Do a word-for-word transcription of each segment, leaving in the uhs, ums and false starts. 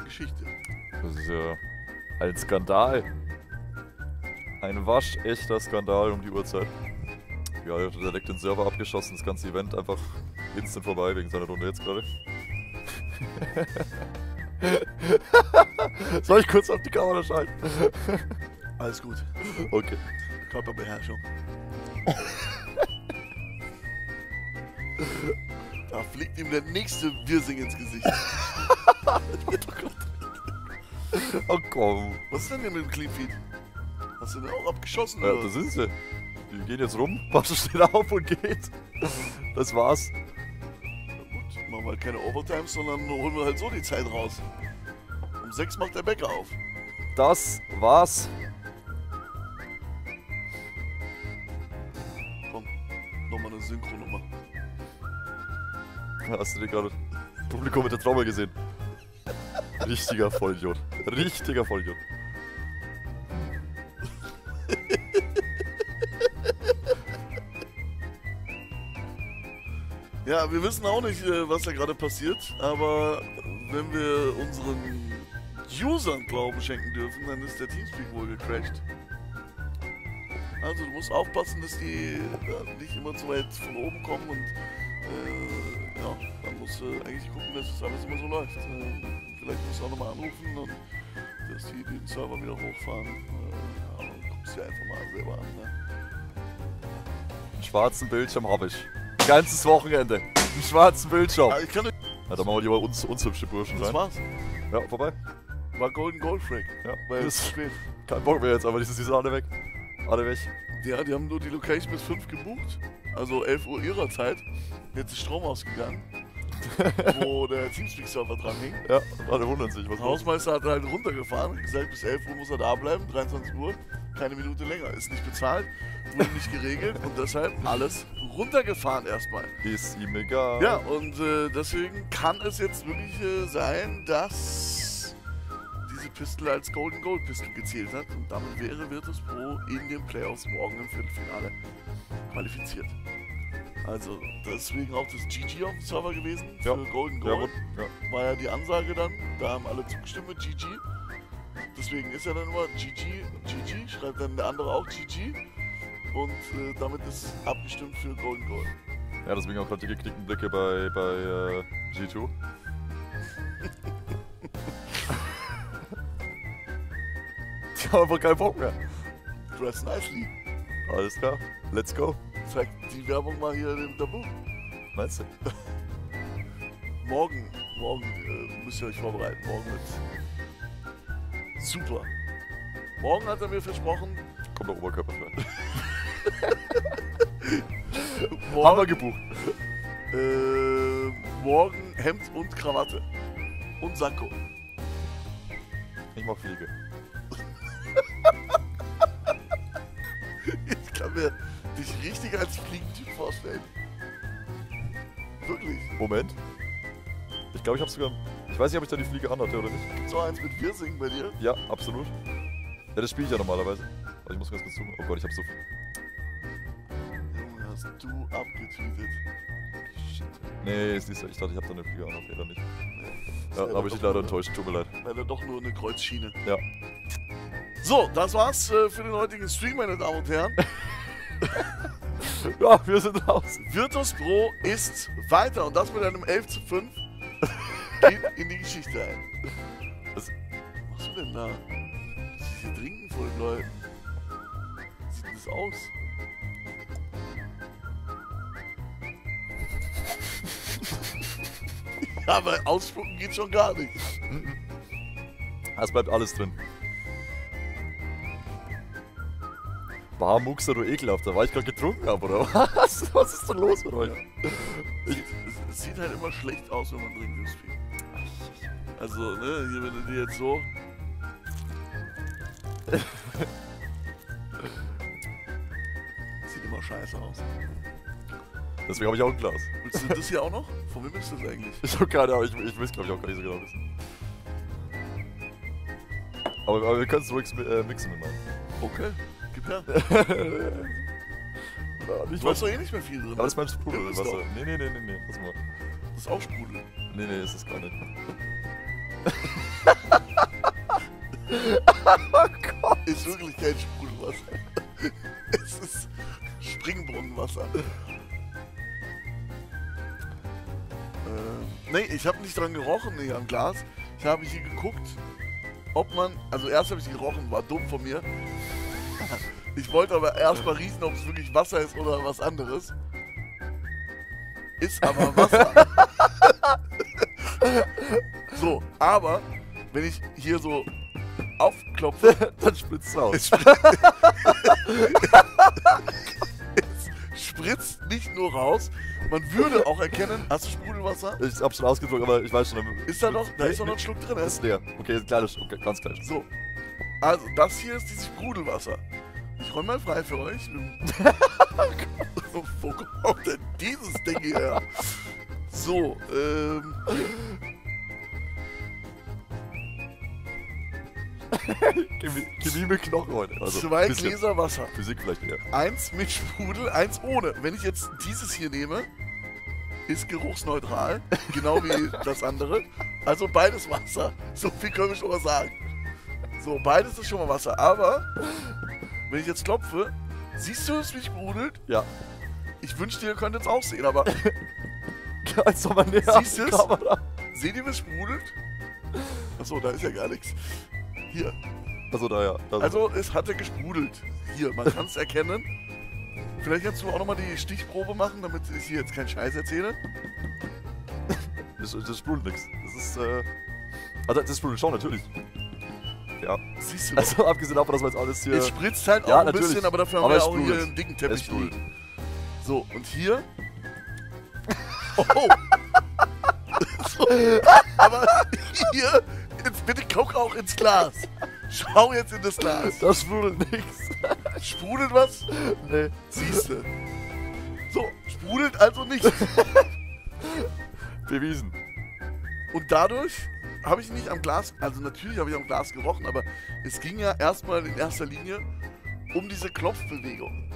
andere Geschichte. Das ist ja ein Skandal. Ein waschechter Skandal um die Uhrzeit. Ja, der hat direkt den Server abgeschossen, das ganze Event einfach instant vorbei wegen seiner Runde jetzt gerade. Soll ich kurz auf die Kamera schalten? Alles gut. Okay. Körperbeherrschung. Da fliegt ihm der nächste Wirsing ins Gesicht. Oh komm. Was ist denn hier mit dem Cleanfeed? Hast du den auch abgeschossen? Ja, oder? Das sind sie. Die gehen jetzt rum, Pasche steht auf und geht. Das war's. Na gut, machen wir halt keine Overtimes, sondern holen wir halt so die Zeit raus. Um sechs macht der Bäcker auf. Das war's. Komm, nochmal eine Synchronummer. Hast du dir gerade Publikum mit der Trommel gesehen? Richtiger Vollidiot. Richtiger Vollidiot. Ja, wir wissen auch nicht, was da gerade passiert, aber wenn wir unseren Usern Glauben schenken dürfen, dann ist der TeamSpeak wohl gecrashed. Also du musst aufpassen, dass die ja, nicht immer zu weit von oben kommen und äh, ja, man muss äh, eigentlich gucken, dass das alles immer so läuft. Äh, vielleicht musst du auch nochmal anrufen und dass die den Server wieder hochfahren. Äh, ja, dann guckst du dir einfach mal selber an. Ne? Einen schwarzen Bildschirm habe ich. Ganzes Wochenende. Einen schwarzen Bildschirm. Ja, ich kann nicht. Ja, dann machen wir lieber uns, uns hübsche Burschen rein. Das war's. Ja, vorbei. War Golden Goldfrake. Ja, weil es ist spät. Kein Bock mehr jetzt, aber die sind alle weg. Alle weg. Ja, die haben nur die Location bis fünf gebucht. Also elf Uhr ihrer Zeit. Jetzt ist Strom ausgegangen. Wo der Teamspeak-Server dran hing. Ja, alle wundern sich. Was der Hausmeister hat halt runtergefahren und gesagt, bis elf Uhr muss er da bleiben. dreiundzwanzig Uhr. Keine Minute länger. Ist nicht bezahlt. Wurde nicht geregelt. Und deshalb alles runtergefahren erstmal. Ist ihm egal. Ja, und äh, deswegen kann es jetzt wirklich äh, sein, dass diese Pistel als Golden Gold Pistel gezählt hat. Und damit wäre Virtus Pro in den Playoffs morgen im Viertelfinale qualifiziert. Also deswegen auch das G G auf dem Server gewesen für ja. Golden Gold. Ja, ja. War ja die Ansage dann. Da haben alle zugestimmt mit G G. Deswegen ist ja dann immer G G, G G, schreibt dann der andere auch G G. Und äh, damit ist abgestimmt für Golden Gold. Ja, deswegen auch gerade die geknickten Blicke bei, bei äh, G zwei. Die haben einfach keinen Bock mehr. Dress nicely. Alles klar, let's go. Zeig die Werbung mal hier in dem Tabu. Meinst du? Morgen, morgen äh, müsst ihr euch vorbereiten. Morgen wird's super. Morgen hat er mir versprochen. Kommt der Oberkörper frei. Morgen, haben wir gebucht. Äh, morgen Hemd und Krawatte. Und Sakko. Ich mach Fliege. Ich kann mir dich richtig als Fliegentyp vorstellen. Wirklich. Moment. Ich glaube, ich habe sogar... Ich weiß nicht, ob ich da die Fliege anhatte oder nicht. Gibt's auch eins mit Wirsing bei dir? Ja, absolut. Ja, das spiele ich ja normalerweise. Aber ich muss ganz kurz zoomen. Oh Gott, ich habe so viel... Hast du abgetweetet? Shit. Nee, ich dachte, ich hab da eine Fliege an, aber leider nicht. Nee, ja, habe ich dich leider nur, enttäuscht, tut mir leid. Leider doch nur eine Kreuzschiene. Ja. So, das war's für den heutigen Stream, meine Damen und Herren. Ja, wir sind raus. Virtus Pro ist weiter und das mit einem elf zu fünf geht in die Geschichte ein. Was machst du denn da? Sie trinken voll, Leute. Wie sieht das aus? Ja, weil ausspucken geht schon gar nicht. Es bleibt alles drin. War Mux0r, du ekelhafter, weil ich gerade getrunken habe, oder was? Was ist denn los mit euch? Es sieht, es sieht halt immer schlecht aus, wenn man trinkt im Spiel. Also, ne, hier, wenn du dir jetzt so... Sieht immer scheiße aus. Deswegen habe ich auch ein Glas. Willst du das hier auch noch? Von wem ist das eigentlich? Ich habe keine Ahnung, ich, ich will es glaube ich auch gar nicht so genau wissen. Aber, aber wir können es ruhig äh, mixen mit meinem. Okay, gib her. Na, ich du hast doch eh nicht mehr viel drin. Aber das ist mein Sprudelwasser. Nee, nee, nee, nee, nee, lass mal. Das ist auch Sprudel. Nee, nee, ist das gar nicht. Oh Gott. Ist wirklich kein Sprudelwasser. Es ist Springbrunnenwasser. Äh, nee, ich habe nicht dran gerochen, nee, am Glas. Ich habe hier geguckt, ob man... Also erst habe ich gerochen, war dumm von mir. Ich wollte aber erstmal riechen, ob es wirklich Wasser ist oder was anderes. Ist aber Wasser. So, aber wenn ich hier so aufklopfe, dann spritzt es raus. Es spritzt, es spritzt nicht nur raus, man würde auch erkennen, hast du Sprudelwasser? Ich hab's schon ausgedrückt, aber ich weiß schon. Ist da noch, da ist doch noch ein Schluck drin. Ist leer. Okay, ist klar, ganz klar. So, also das hier ist dieses Sprudelwasser. Ich räume mal frei für euch. Wo kommt denn dieses Ding her? So, ähm... Chemie mit Knochen heute. Also zwei Gläser Wasser. Physik vielleicht eher. Eins mit Sprudel, eins ohne. Wenn ich jetzt dieses hier nehme, ist geruchsneutral. Genau wie das andere. Also beides Wasser. So viel können wir schon mal sagen. So, beides ist schon mal Wasser. Aber, wenn ich jetzt klopfe, siehst du, es mich sprudelt? Ja. Ich wünschte, ihr könnt es auch sehen, aber... Als ob man näher siehst es? Seht ihr, wie es sprudelt? Achso, da ist ja gar nichts. Hier. Also da ja. Da also da. Es hatte gesprudelt. Hier, man kann es erkennen. Vielleicht kannst du auch nochmal die Stichprobe machen, damit ich hier jetzt keinen Scheiß erzähle. Das, das sprudelt nichts. Das ist, äh... Also das sprudelt schon, natürlich. Ja. Siehst du das? Also abgesehen davon, dass man jetzt alles hier... Es spritzt halt ja, auch ein natürlich. bisschen, aber dafür haben aber wir auch hier einen dicken Teppich. So, und hier... Oh! So. Aber hier... Jetzt bitte guck auch ins Glas. Schau jetzt in das Glas. Das sprudelt nichts. Sprudelt was? Nee. Siehste. So, sprudelt also nichts. Bewiesen. Und dadurch habe ich nicht am Glas, also natürlich habe ich am Glas gerochen, aber es ging ja erstmal in erster Linie um diese Klopfbewegung.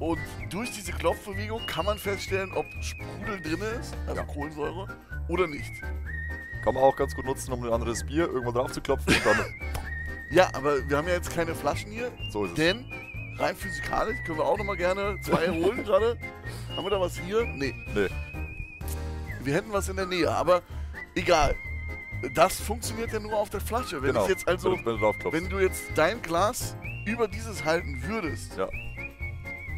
Und durch diese Klopfbewegung kann man feststellen, ob Sprudel drin ist, also ja. Kohlensäure, oder nicht. Kann man auch ganz gut nutzen, um ein anderes Bier irgendwo drauf zu klopfen und dann... Ja, aber wir haben ja jetzt keine Flaschen hier. So ist es. Denn rein physikalisch können wir auch nochmal gerne zwei holen gerade. Haben wir da was hier? Nee. Nee. Wir hätten was in der Nähe, aber egal. Das funktioniert ja nur auf der Flasche. Wenn, genau. ich jetzt also, wenn, du, wenn, du wenn du jetzt dein Glas über dieses halten würdest, ja.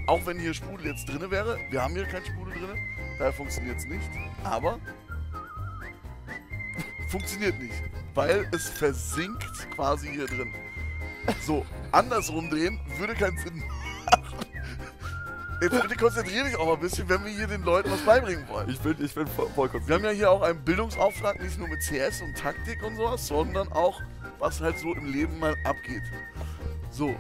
auch wenn hier Sprudel jetzt drin wäre, wir haben hier keinen Sprudel drin, daher funktioniert es nicht, aber... Funktioniert nicht, weil es versinkt quasi hier drin. So, andersrum drehen würde keinen Sinn machen. Jetzt bitte konzentriere dich auch mal ein bisschen, wenn wir hier den Leuten was beibringen wollen. Ich bin, ich bin voll, voll konzentriert. Wir haben ja hier auch einen Bildungsauftrag, nicht nur mit C S und Taktik und sowas, sondern auch, was halt so im Leben mal abgeht. So.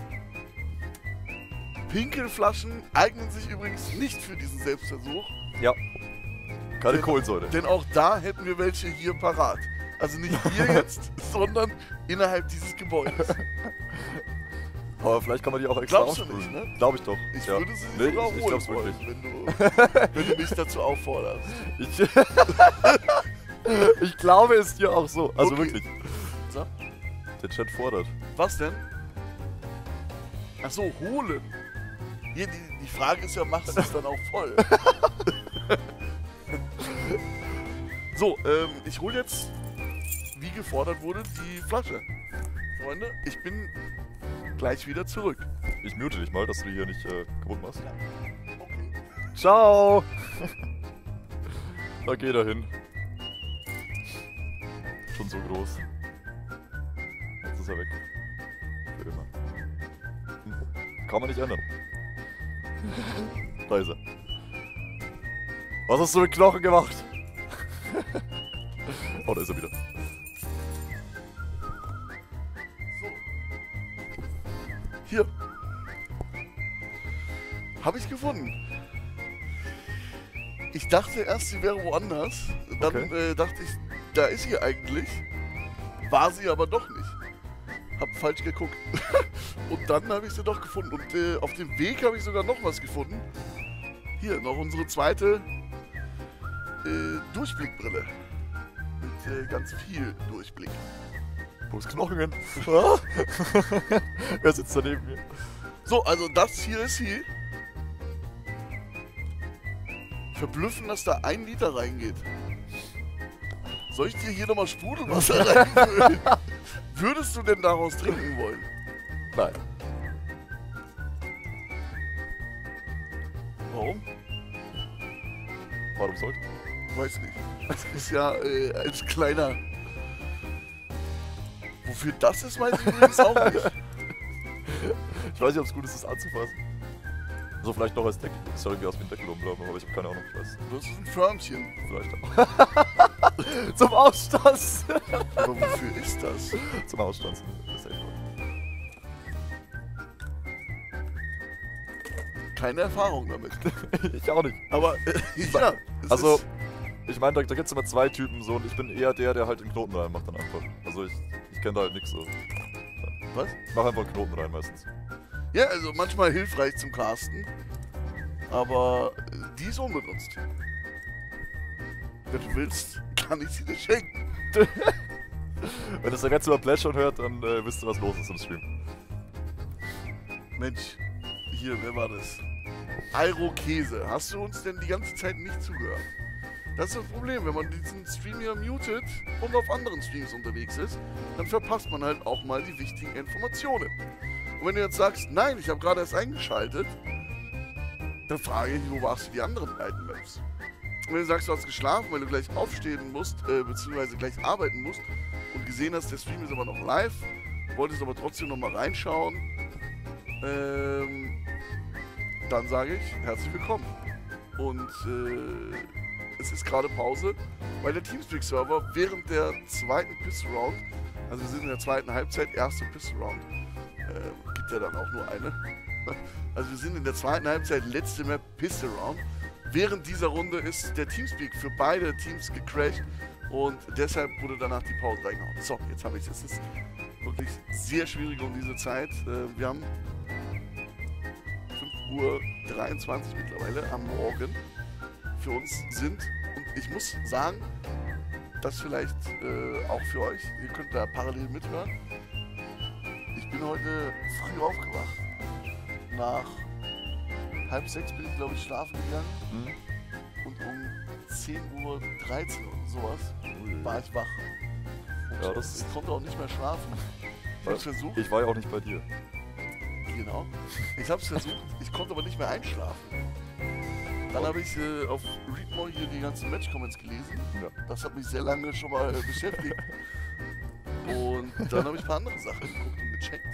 Pinkelflaschen eignen sich übrigens nicht für diesen Selbstversuch. Ja. Keine denn, Kohlensäure. Denn auch da hätten wir welche hier parat. Also nicht hier jetzt, sondern innerhalb dieses Gebäudes. Aber vielleicht kann man die auch extra ausspülen. Ne? Glaube ich doch. Ich ja. würde sie nee, sogar ich, holen ich wollen, wenn du, wenn du mich dazu aufforderst. Ich, ich glaube es dir auch so. Also okay. wirklich. So. Der Chat fordert. Was denn? Ach so, holen. Hier, die, die Frage ist ja, machst du es dann auch voll? So, ähm, ich hole jetzt, wie gefordert wurde, die Flasche. Freunde, ich bin gleich wieder zurück. Ich mute dich mal, dass du die hier nicht äh, kaputt machst. Ja. Okay. Ciao! Da geh da hin. Schon so groß. Jetzt ist er weg. Für immer. Hm. Kann man nicht ändern. Da ist er. Was hast du mit Knochen gemacht? Oh, da ist er wieder. So. Hier. Habe ich gefunden. Ich dachte erst, sie wäre woanders. Dann okay. äh, dachte ich, da ist sie eigentlich. War sie aber doch nicht. Hab falsch geguckt. Und dann habe ich sie doch gefunden. Und äh, auf dem Weg habe ich sogar noch was gefunden. Hier, noch unsere zweite... Durchblickbrille. Mit äh, ganz viel Durchblick. Wo ist Knochen hin? Wer sitzt da neben mir? So, also das hier ist hier. Verblüffen, dass da ein Liter reingeht. Soll ich dir hier nochmal Sprudelwasser rein? Würdest du denn daraus trinken wollen? Nein. Warum? Warum sollte? Weiß nicht. Das ist ja äh, als kleiner. Wofür das ist, weiß ich übrigens auch nicht. Ich weiß nicht, ob es gut ist, das anzufassen. So, also vielleicht noch als Deck. Das soll irgendwie aus dem Deckel rumlaufen, aber ich habe keine Ahnung, ich weiß. Das ist ein Förmchen. Vielleicht auch. Zum Ausstanz! Aber wofür ist das? Zum Ausstanz. Das ist echt gut. Keine Erfahrung damit. Ich auch nicht. Aber, äh, ja. Also, ich meine, da, da gibt es immer zwei Typen so und ich bin eher der, der halt den Knoten reinmacht dann einfach. Also, ich, ich kenne da halt nichts so. Was? Ich mach einfach einen Knoten rein meistens. Ja, also manchmal hilfreich zum Casten, aber die ist unbenutzt. Wenn du willst, kann ich sie dir schenken. Wenn das der ganze über Plätschern hört, dann äh, wisst ihr, was los ist im Stream. Mensch, hier, wer war das? Airokese, hast du uns denn die ganze Zeit nicht zugehört? Das ist das Problem, wenn man diesen Stream hier mutet und auf anderen Streams unterwegs ist, dann verpasst man halt auch mal die wichtigen Informationen. Und wenn du jetzt sagst, nein, ich habe gerade erst eingeschaltet, dann frage ich, wo warst du die anderen beiden Maps? Und wenn du sagst, du hast geschlafen, weil du gleich aufstehen musst, äh, beziehungsweise gleich arbeiten musst und gesehen hast, der Stream ist aber noch live, wolltest aber trotzdem nochmal reinschauen, ähm, dann sage ich, herzlich willkommen. Und äh, es ist gerade Pause, weil der TeamSpeak-Server während der zweiten Piss-Round, also wir sind in der zweiten Halbzeit, erste Piss-Round, ähm, ja dann auch nur eine. Also wir sind in der zweiten Halbzeit, letzte Map, Piss Around. Während dieser Runde ist der Teamspeak für beide Teams gecrashed und deshalb wurde danach die Pause reingehauen. So, jetzt habe ich es. Es ist wirklich sehr schwierig um diese Zeit. Wir haben fünf Uhr dreiundzwanzig mittlerweile am Morgen für uns sind. Und ich muss sagen, das vielleicht auch für euch. Ihr könnt da parallel mithören. Ich bin heute früh aufgewacht. Nach halb sechs bin ich, glaube ich, schlafen gegangen. Mhm. Und um zehn Uhr dreizehn oder sowas war ich wach. Und ja, das ich konnte auch nicht mehr schlafen. Ich hab's versucht. Ich war ja auch nicht bei dir. Genau. Ich hab's versucht, ich konnte aber nicht mehr einschlafen. Dann habe ich äh, auf Readmore hier die ganzen Match-Comments gelesen. Ja. Das hat mich sehr lange schon mal äh, beschäftigt. Und dann habe ich ein paar andere Sachen geguckt und gecheckt.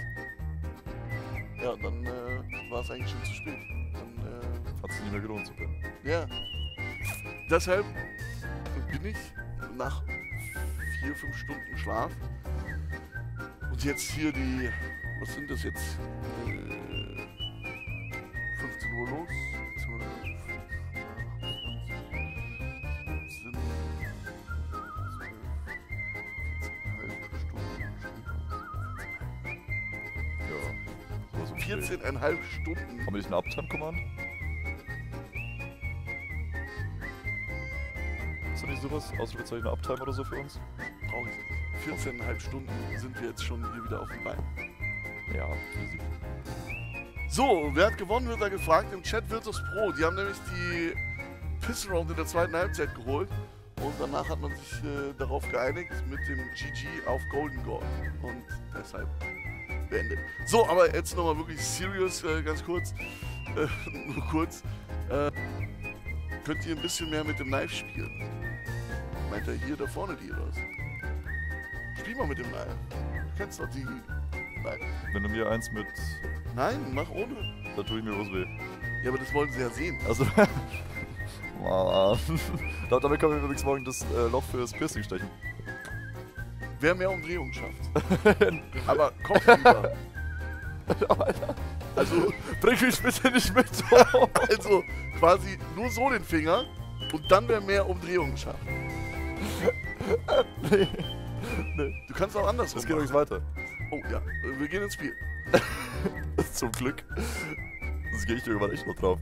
Ja, und dann äh, war es eigentlich schon zu spät. Dann äh, hat es nicht mehr gelohnt zu können. Ja. Deshalb bin ich nach vier, fünf Stunden Schlaf und jetzt hier die, was sind das jetzt? Äh, fünfzehn Uhr los. vierzehn Komma fünf Stunden. Haben wir nicht einen Uptime-Command? Ist doch nicht sowas? Ausrufezeichen Uptime oder so für uns? Brauche ich nicht. vierzehn Komma fünf Stunden sind wir jetzt schon hier wieder auf dem Bein. Ja, easy. So, wer hat gewonnen, wird da gefragt. Im Chat Virtus Pro. Die haben nämlich die Piss-Round in der zweiten Halbzeit geholt. Und danach hat man sich äh, darauf geeinigt mit dem G G auf Golden Gold. Und deshalb beendet. So, aber jetzt nochmal wirklich serious, äh, ganz kurz, äh, nur kurz, äh, könnt ihr ein bisschen mehr mit dem Knife spielen? Meint er hier da vorne die oder was? Spiel mal mit dem Knife. Du kennst doch die. Nein. Wenn du mir eins mit... Nein, mach ohne. Da tue ich mir was weh. Ja, aber das wollen sie ja sehen. Also, damit können wir übrigens morgen das äh, Loch für das Piercing stechen. Wer mehr Umdrehungen schafft. Aber kommt lieber. Also, bring mich bitte nicht mit. Also, quasi nur so den Finger und dann wer mehr Umdrehungen schafft. Nee. Nee. Du kannst auch anders. Es geht übrigens weiter. Oh ja, wir gehen ins Spiel. Zum Glück. Das gehe ich irgendwann echt noch drauf.